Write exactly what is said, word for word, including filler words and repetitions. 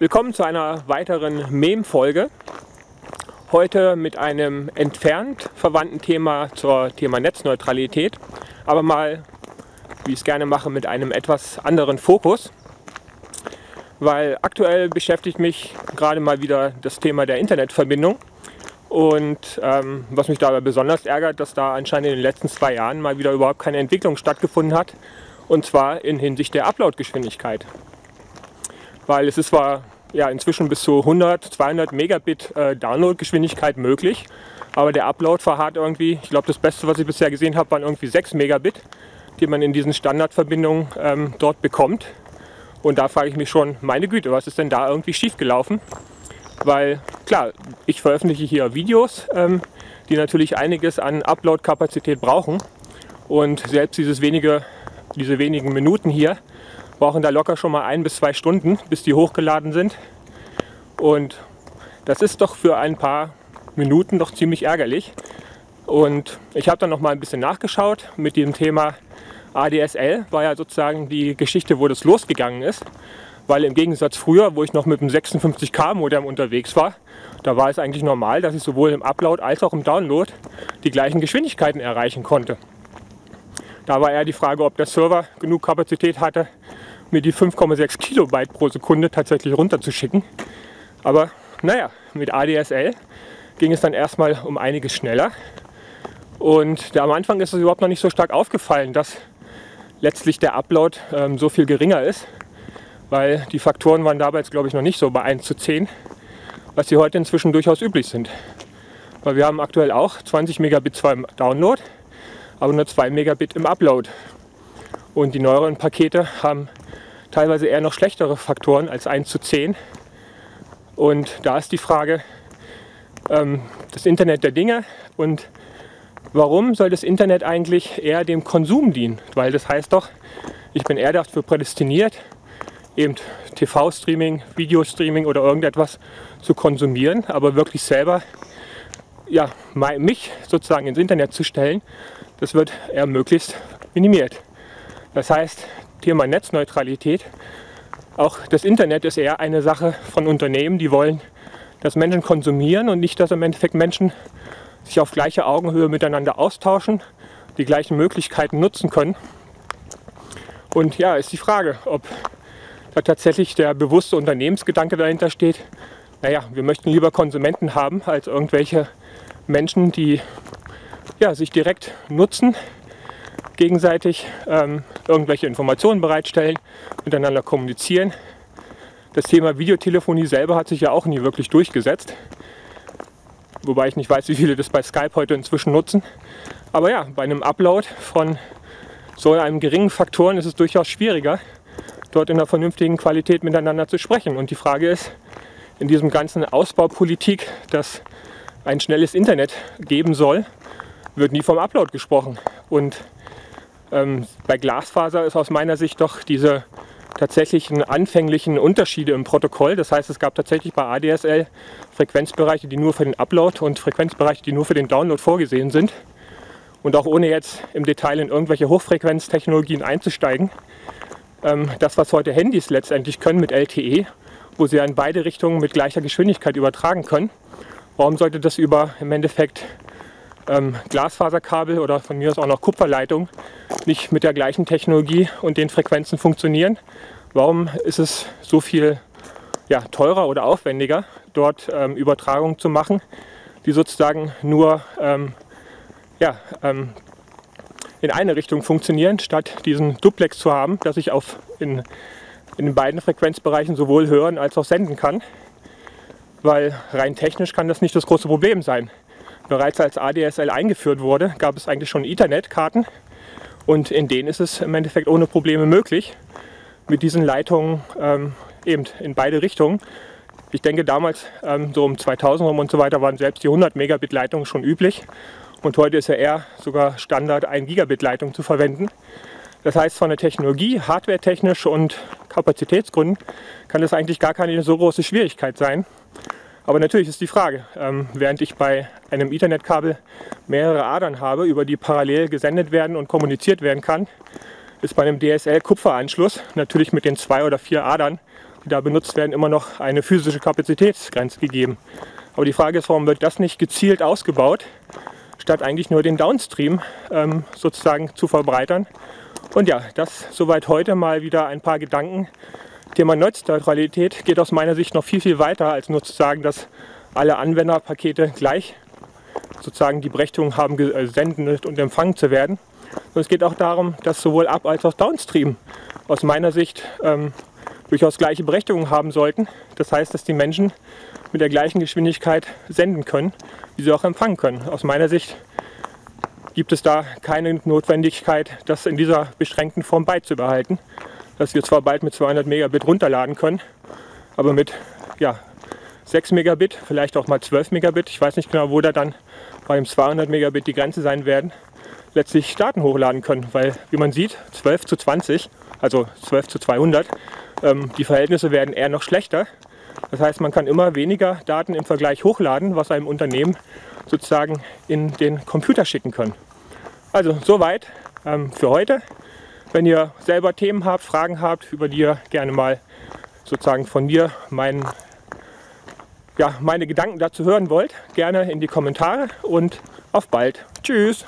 Willkommen zu einer weiteren Mem-Folge. Heute mit einem entfernt verwandten Thema zum Thema Netzneutralität, aber mal, wie ich es gerne mache, mit einem etwas anderen Fokus. Weil aktuell beschäftigt mich gerade mal wieder das Thema der Internetverbindung. Und ähm, was mich dabei besonders ärgert, dass da anscheinend in den letzten zwei Jahren mal wieder überhaupt keine Entwicklung stattgefunden hat. Und zwar in Hinsicht der Upload-Geschwindigkeit. Weil es ist zwar ja, inzwischen bis zu hundert, zweihundert Megabit äh, Download-Geschwindigkeit möglich, aber der Upload verharrt irgendwie. Ich glaube, das Beste, was ich bisher gesehen habe, waren irgendwie sechs Megabit, die man in diesen Standardverbindungen ähm, dort bekommt. Und da frage ich mich schon, meine Güte, was ist denn da irgendwie schiefgelaufen? Weil, klar, ich veröffentliche hier Videos, ähm, die natürlich einiges an Upload-Kapazität brauchen. Und selbst dieses wenige, diese wenigen Minuten hier, brauchen da locker schon mal ein bis zwei Stunden, bis die hochgeladen sind. Und das ist doch für ein paar Minuten doch ziemlich ärgerlich. Und ich habe dann noch mal ein bisschen nachgeschaut mit dem Thema A D S L, war ja sozusagen die Geschichte, wo das losgegangen ist. Weil im Gegensatz früher, wo ich noch mit dem sechsundfünfzig K Modem unterwegs war, da war es eigentlich normal, dass ich sowohl im Upload als auch im Download die gleichen Geschwindigkeiten erreichen konnte. Da war eher die Frage, ob der Server genug Kapazität hatte, mir die fünf Komma sechs Kilobyte pro Sekunde tatsächlich runterzuschicken. Aber naja, mit A D S L ging es dann erstmal um einiges schneller. Und am Anfang ist es überhaupt noch nicht so stark aufgefallen, dass letztlich der Upload ähm, so viel geringer ist, weil die Faktoren waren dabei jetzt, glaube ich, noch nicht so bei eins zu zehn, was sie heute inzwischen durchaus üblich sind. Weil wir haben aktuell auch zwanzig Megabit beim Download, aber nur zwei Megabit im Upload. Und die neueren Pakete haben teilweise eher noch schlechtere Faktoren als eins zu zehn. Und da ist die Frage, ähm, das Internet der Dinge und warum soll das Internet eigentlich eher dem Konsum dienen? Weil das heißt doch, ich bin eher dafür prädestiniert, eben T V-Streaming, Videostreaming oder irgendetwas zu konsumieren, aber wirklich selber ja, mich sozusagen ins Internet zu stellen, das wird eher möglichst minimiert. Das heißt, Thema Netzneutralität, auch das Internet ist eher eine Sache von Unternehmen, die wollen, dass Menschen konsumieren und nicht, dass im Endeffekt Menschen sich auf gleicher Augenhöhe miteinander austauschen, die gleichen Möglichkeiten nutzen können. Und ja, ist die Frage, ob da tatsächlich der bewusste Unternehmensgedanke dahinter steht, naja, wir möchten lieber Konsumenten haben, als irgendwelche Menschen, die ja, sich direkt nutzen, gegenseitig ähm, irgendwelche Informationen bereitstellen, miteinander kommunizieren. Das Thema Videotelefonie selber hat sich ja auch nie wirklich durchgesetzt. Wobei ich nicht weiß, wie viele das bei Skype heute inzwischen nutzen. Aber ja, bei einem Upload von so einem geringen Faktoren ist es durchaus schwieriger, dort in einer vernünftigen Qualität miteinander zu sprechen. Und die Frage ist, in diesem ganzen Ausbaupolitik, dass ein schnelles Internet geben soll, wird nie vom Upload gesprochen. Und Ähm, bei Glasfaser ist aus meiner Sicht doch diese tatsächlichen anfänglichen Unterschiede im Protokoll. Das heißt, es gab tatsächlich bei A D S L Frequenzbereiche, die nur für den Upload und Frequenzbereiche, die nur für den Download vorgesehen sind. Und auch ohne jetzt im Detail in irgendwelche Hochfrequenztechnologien einzusteigen, ähm, das, was heute Handys letztendlich können mit L T E, wo sie ja in beide Richtungen mit gleicher Geschwindigkeit übertragen können, warum sollte das über im Endeffekt Ähm, Glasfaserkabel oder von mir aus auch noch Kupferleitung nicht mit der gleichen Technologie und den Frequenzen funktionieren? Warum ist es so viel ja, teurer oder aufwendiger, dort ähm, Übertragungen zu machen, die sozusagen nur ähm, ja, ähm, in eine Richtung funktionieren, statt diesen Duplex zu haben, dass ich auf in, in den beiden Frequenzbereichen sowohl hören als auch senden kann? Weil rein technisch kann das nicht das große Problem sein. Bereits als A D S L eingeführt wurde, gab es eigentlich schon Ethernet-Karten und in denen ist es im Endeffekt ohne Probleme möglich, mit diesen Leitungen ähm, eben in beide Richtungen. Ich denke damals, ähm, so um zweitausend rum und so weiter, waren selbst die hundert Megabit Leitungen schon üblich und heute ist ja eher sogar Standard ein Gigabit Leitung zu verwenden. Das heißt, von der Technologie, hardwaretechnisch und Kapazitätsgründen kann das eigentlich gar keine so große Schwierigkeit sein. Aber natürlich ist die Frage, ähm, während ich bei einem Ethernet-Kabel mehrere Adern habe, über die parallel gesendet werden und kommuniziert werden kann, ist bei einem D S L-Kupferanschluss natürlich mit den zwei oder vier Adern die da benutzt werden, immer noch eine physische Kapazitätsgrenze gegeben. Aber die Frage ist, warum wird das nicht gezielt ausgebaut, statt eigentlich nur den Downstream ähm, sozusagen zu verbreitern. Und ja, das soweit heute mal wieder ein paar Gedanken. Thema Netzneutralität geht aus meiner Sicht noch viel, viel weiter, als nur zu sagen, dass alle Anwenderpakete gleich sozusagen die Berechtigung haben, gesendet und empfangen zu werden. Und es geht auch darum, dass sowohl Up- als auch Downstream aus meiner Sicht ähm, durchaus gleiche Berechtigung haben sollten. Das heißt, dass die Menschen mit der gleichen Geschwindigkeit senden können, wie sie auch empfangen können. Aus meiner Sicht gibt es da keine Notwendigkeit, das in dieser beschränkten Form beizubehalten. Dass wir zwar bald mit zweihundert Megabit runterladen können, aber mit ja, sechs Megabit, vielleicht auch mal zwölf Megabit, ich weiß nicht genau, wo da dann beim zweihundert Megabit die Grenze sein werden, letztlich Daten hochladen können, weil, wie man sieht, zwölf zu zwanzig, also zwölf zu zweihundert, ähm, die Verhältnisse werden eher noch schlechter. Das heißt, man kann immer weniger Daten im Vergleich hochladen, was einem Unternehmen sozusagen in den Computer schicken können. Also soweit ähm, für heute. Wenn ihr selber Themen habt, Fragen habt, über die ihr gerne mal sozusagen von mir meinen, ja, meine Gedanken dazu hören wollt, gerne in die Kommentare und auf bald. Tschüss!